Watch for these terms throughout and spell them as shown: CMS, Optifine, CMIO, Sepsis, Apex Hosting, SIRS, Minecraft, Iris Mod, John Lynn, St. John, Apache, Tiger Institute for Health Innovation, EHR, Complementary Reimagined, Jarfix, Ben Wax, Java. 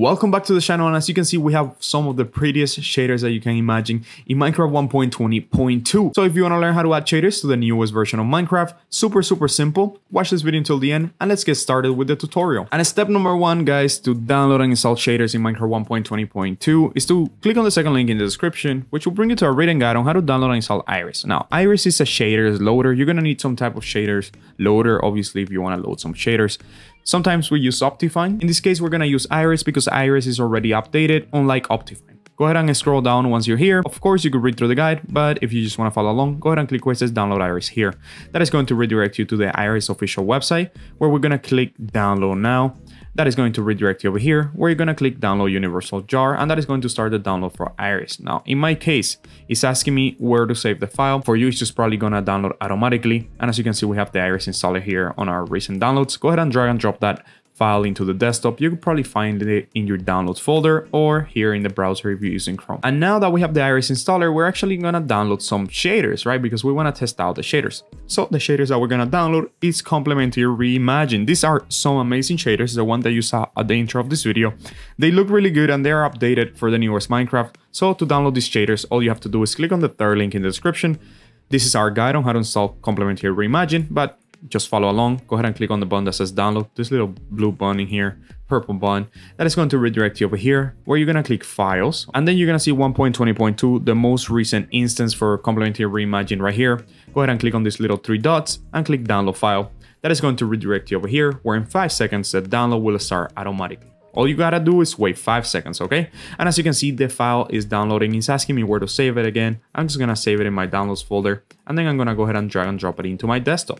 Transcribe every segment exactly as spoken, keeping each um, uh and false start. Welcome back to the channel, and as you can see, we have some of the prettiest shaders that you can imagine in Minecraft one point twenty point two. So if you want to learn how to add shaders to the newest version of Minecraft, super, super simple. Watch this video until the end, and let's get started with the tutorial. And step number one, guys, to download and install shaders in Minecraft one point twenty point two is to click on the second link in the description, which will bring you to a written guide on how to download and install Iris. Now, Iris is a shaders loader. You're going to need some type of shaders loader, obviously, if you want to load some shaders. Sometimes we use Optifine. In this case, we're going to use Iris because Iris is already updated, unlike Optifine. Go ahead and scroll down once you're here. Of course, you could read through the guide, but if you just want to follow along, go ahead and click where it says download Iris here. That is going to redirect you to the Iris official website, where we're going to click download now. That is going to redirect you over here, where you're going to click download universal jar, and that is going to start the download for Iris. Now, in my case, it's asking me where to save the file. For you, it's just probably going to download automatically. And as you can see, we have the Iris installer here on our recent downloads. Go ahead and drag and drop that file into the desktop. You can probably find it in your downloads folder or here in the browser if you're using Chrome. And now that we have the Iris installer, we're actually going to download some shaders, right? Because we want to test out the shaders. So the shaders that we're going to download is Complementary Reimagined. These are some amazing shaders, the one that you saw at the intro of this video. They look really good and they're updated for the newest Minecraft. So to download these shaders, all you have to do is click on the third link in the description. This is our guide on how to install Complementary Reimagined, but just follow along. Go ahead and click on the button that says download, this little blue button in here, purple button. That is going to redirect you over here where you're going to click files. And then you're going to see one point twenty point two, the most recent instance for Complementary Reimagined right here. Go ahead and click on these little three dots and click download file. That is going to redirect you over here where in five seconds, the download will start automatically. All you gotta do is wait five seconds, okay? And as you can see, the file is downloading. It's asking me where to save it again. I'm just gonna save it in my downloads folder, and then I'm gonna go ahead and drag and drop it into my desktop.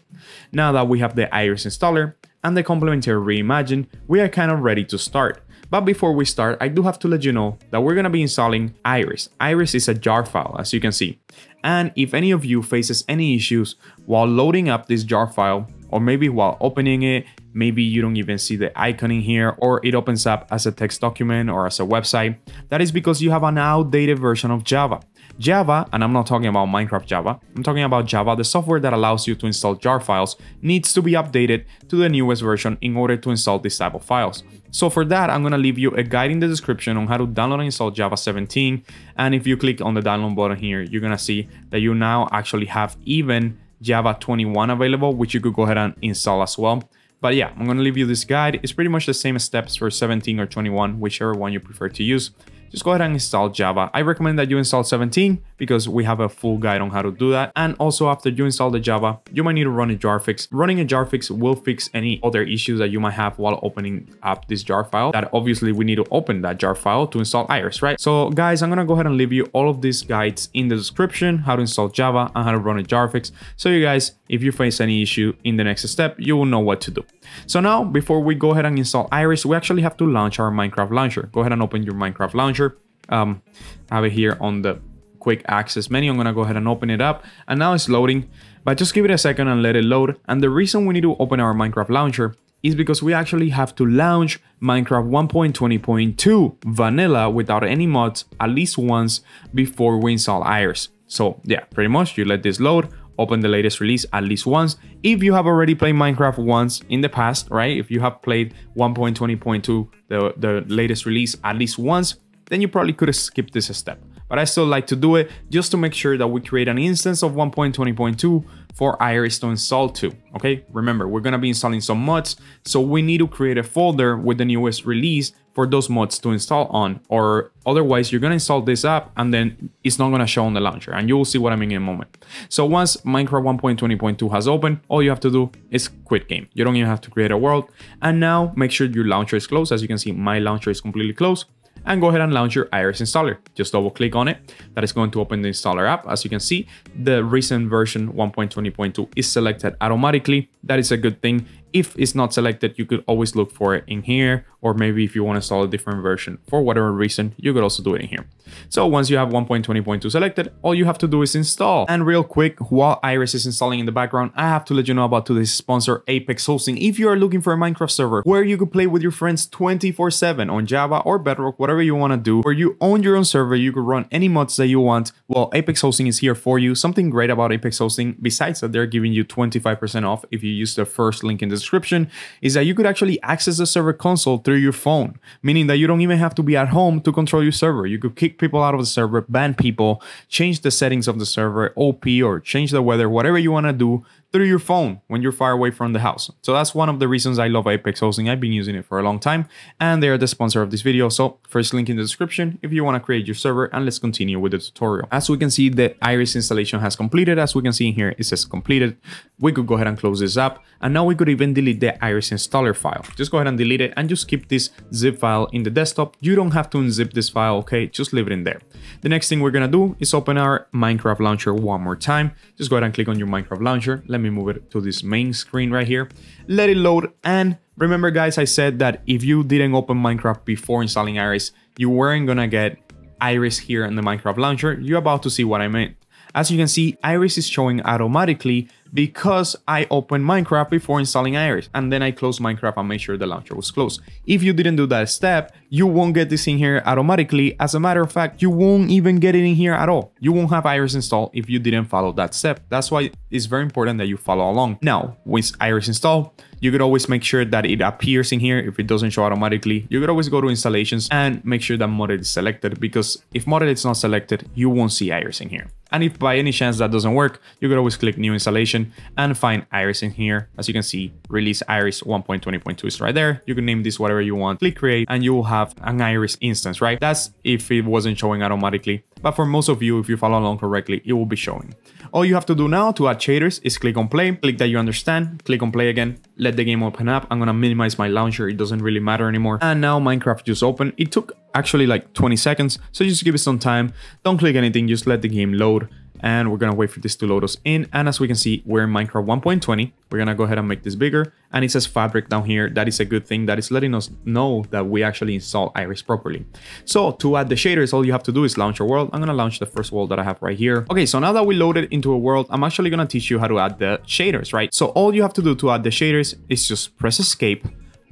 Now that we have the Iris installer and the Complementary Reimagined, we are kind of ready to start. But before we start, I do have to let you know that we're gonna be installing Iris. Iris is a jar file, as you can see. And if any of you faces any issues while loading up this jar file, or maybe while opening it, maybe you don't even see the icon in here, or it opens up as a text document or as a website. That is because you have an outdated version of Java. Java, and I'm not talking about Minecraft Java, I'm talking about Java, the software that allows you to install jar files, needs to be updated to the newest version in order to install this type of files. So for that, I'm gonna leave you a guide in the description on how to download and install Java seventeen. And if you click on the download button here, you're gonna see that you now actually have even Java twenty-one available, which you could go ahead and install as well. But yeah, I'm gonna leave you this guide. It's pretty much the same steps for seventeen or twenty-one, whichever one you prefer to use. Just go ahead and install Java. I recommend that you install seventeen because we have a full guide on how to do that. And also after you install the Java, you might need to run a jar fix. Running a jar fix will fix any other issues that you might have while opening up this jar file. That obviously we need to open that jar file to install Iris, right? So guys, I'm gonna go ahead and leave you all of these guides in the description, how to install Java and how to run a jar fix. So you guys, if you face any issue in the next step, you will know what to do. So now, before we go ahead and install Iris, we actually have to launch our Minecraft launcher. Go ahead and open your Minecraft launcher. Um, I have it here on the quick access menu. I'm gonna go ahead and open it up, and now it's loading, but just give it a second and let it load. And the reason we need to open our Minecraft launcher is because we actually have to launch Minecraft one point twenty point two vanilla without any mods at least once before we install Iris. So yeah, pretty much you let this load, open the latest release at least once. If you have already played Minecraft once in the past, right? If you have played one point twenty point two, the, the latest release at least once, then you probably could have skipped this step. But I still like to do it just to make sure that we create an instance of one point twenty point two for Iris to install to, okay? Remember, we're gonna be installing some mods, so we need to create a folder with the newest release for those mods to install on, or otherwise you're gonna install this app and then it's not gonna show on the launcher, and you will see what I mean in a moment. So once Minecraft one point twenty point two has opened, all you have to do is quit game. You don't even have to create a world. And now make sure your launcher is closed. As you can see, my launcher is completely closed. And go ahead and launch your Iris installer. Just double click on it. That is going to open the installer app. As you can see, the recent version one point twenty point two is selected automatically. That is a good thing. If it's not selected, you could always look for it in here, or maybe if you want to install a different version for whatever reason, you could also do it in here. So once you have one point twenty point two selected, all you have to do is install. And real quick, while Iris is installing in the background, I have to let you know about today's sponsor, Apex Hosting. If you are looking for a Minecraft server where you could play with your friends twenty-four seven on Java or Bedrock, whatever you want to do, where you own your own server, you could run any mods that you want, well, Apex Hosting is here for you. Something great about Apex Hosting, besides that they're giving you twenty-five percent off if you use the first link in the description, is that you could actually access the server console through your phone, meaning that you don't even have to be at home to control your server. You could kick people out of the server, ban people, change the settings of the server, O P, or change the weather, whatever you want to do through your phone when you're far away from the house. So that's one of the reasons I love Apex Hosting. I've been using it for a long time and they are the sponsor of this video. So first link in the description if you want to create your server, and let's continue with the tutorial. As we can see, the Iris installation has completed. As we can see in here, it says completed. We could go ahead and close this app, and now we could even delete the Iris installer file. Just go ahead and delete it and just keep this zip file in the desktop. You don't have to unzip this file, okay? Just leave it in there. The next thing we're gonna do is open our Minecraft launcher one more time. Just go ahead and click on your Minecraft launcher. Let Let me move it to this main screen right here. Let it load. And remember, guys, I said that if you didn't open Minecraft before installing Iris, you weren't gonna get Iris here in the Minecraft launcher. You're about to see what I meant. As you can see, Iris is showing automatically because I opened Minecraft before installing Iris, and then I closed Minecraft and made sure the launcher was closed. If you didn't do that step, you won't get this in here automatically. As a matter of fact, you won't even get it in here at all. You won't have Iris installed if you didn't follow that step. That's why it's very important that you follow along. Now, with Iris installed, you could always make sure that it appears in here. If it doesn't show automatically, you could always go to installations and make sure that modded is selected, because if modded is not selected, you won't see Iris in here. And if by any chance that doesn't work, you could always click new installation and find Iris in here. As you can see, release Iris one point twenty point two is right there. You can name this whatever you want, click create, and you will have an Iris instance, right? That's if it wasn't showing automatically. But for most of you, if you follow along correctly, it will be showing. All you have to do now to add shaders is click on play, click that you understand, click on play again, let the game open up. I'm gonna minimize my launcher, it doesn't really matter anymore. And now Minecraft just opened. It took actually like twenty seconds, so just give it some time. Don't click anything, just let the game load. And we're gonna wait for this to load us in. And as we can see, we're in Minecraft one point twenty. We're gonna go ahead and make this bigger. And it says fabric down here. That is a good thing. That is letting us know that we actually install Iris properly. So to add the shaders, all you have to do is launch a world. I'm gonna launch the first world that I have right here. Okay, so now that we loaded into a world, I'm actually gonna teach you how to add the shaders, right? So all you have to do to add the shaders is just press escape,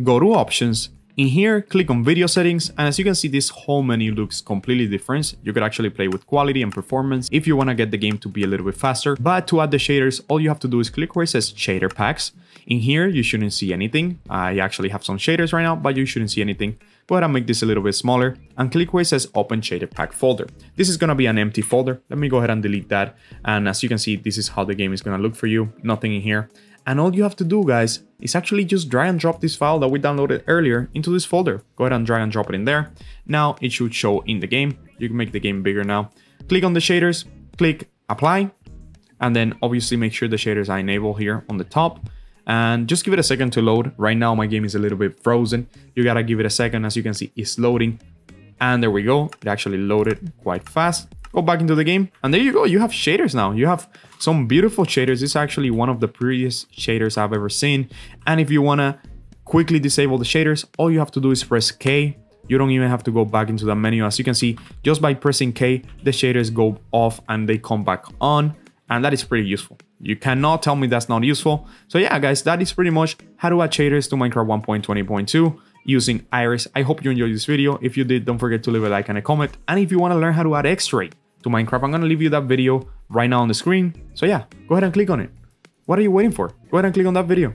go to options. In here, click on video settings, and as you can see, this whole menu looks completely different. You could actually play with quality and performance if you want to get the game to be a little bit faster. But to add the shaders, all you have to do is click where it says shader packs. In here, you shouldn't see anything. I actually have some shaders right now, but you shouldn't see anything. Go ahead and make this a little bit smaller and click where it says open shader pack folder. This is going to be an empty folder. Let me go ahead and delete that. And as you can see, this is how the game is going to look for you. Nothing in here. And all you have to do, guys, is actually just drag and drop this file that we downloaded earlier into this folder. Go ahead and drag and drop it in there. Now it should show in the game. You can make the game bigger now. Click on the shaders, click apply, and then obviously make sure the shaders are enabled here on the top. And just give it a second to load. Right now, my game is a little bit frozen. You gotta give it a second. As you can see, it's loading. And there we go. It actually loaded quite fast. Go back into the game, and there you go. You have shaders now. You have some beautiful shaders. This is actually one of the prettiest shaders I've ever seen. And if you want to quickly disable the shaders, all you have to do is press K. You don't even have to go back into the menu. As you can see, just by pressing K, the shaders go off and they come back on. And that is pretty useful. You cannot tell me that's not useful. So yeah, guys, that is pretty much how to add shaders to Minecraft one point twenty point two. Using Iris. I hope you enjoyed this video. If you did, don't forget to leave a like and a comment. And if you want to learn how to add X-Ray to Minecraft, I'm going to leave you that video right now on the screen. So yeah, go ahead and click on it. What are you waiting for? Go ahead and click on that video.